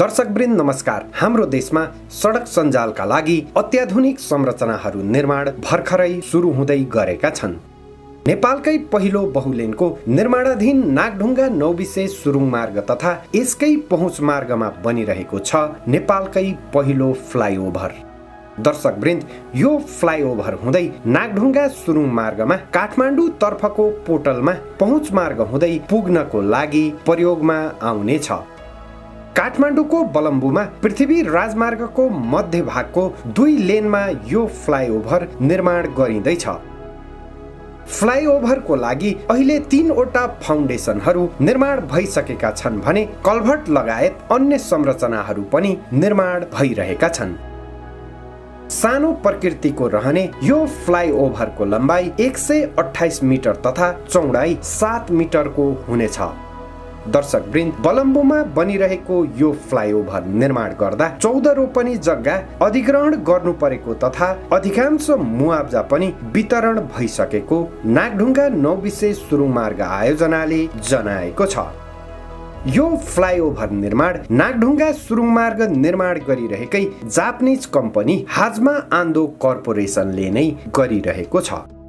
दर्शकवृन्द नमस्कार। हाम्रो देशमा सडक सञ्जालका लागि अत्याधुनिक संरचनाहरू निर्माण भर्खरै सुरु हुँदै गरेका छन्। नेपालकै पहिलो बहुलेनको निर्माणाधीन नागढुंगा नौबिसे सुरुङ मार्ग तथा यसकै पहुँच मार्गमा बनिरहेको छ नेपालकै पहिलो फ्लाइओभर। दर्शकवृन्द, यो फ्लाइओभर हुँदै नागढुंगा सुरुङ मार्गमा काठमाडौँ तर्फको पोर्टलमा पहुँच मार्ग हुँदै पुग्नको लागि प्रयोगमा आउनेछ। काठमाडौँको बलम्बुमा पृथ्वी राजमार्गको मध्य भागको दुई लेनमा यो फ्लाइओभर निर्माण गरिँदैछ। फ्लाइओभरको लागि अहिले 3 वटा फाउन्डेसनहरू निर्माण भइसकेका छन् भने कल्भर्ट लगायत अन्य संरचनाहरू पनि निर्माण भइरहेका छन्। सानो प्रकृतिको रहने यो फ्लाइओभरको लम्बाई 128 मिटर तथा चौडाई 7 मिटरको हुनेछ। दर्शकवृन्द, बलम्बुमा बनिरहेको यो फ्लाइओभर निर्माण गर्दा 14 रोपनी जग्गा अधिग्रहण गर्नु परेको तथा अधिकांश मुआब्जा पनि वितरण भइसकेको नागढुंगा नौबिसे सुरुङ मार्ग आयोजनाले जनाएको छ। यो फ्लाइओभर निर्माण नागढुंगा सुरुङ मार्ग निर्माण गरिरहेकै जापानिज कम्पनी हाज्मा आंदो कर्पोरेशनले नै गरिरहेको छ।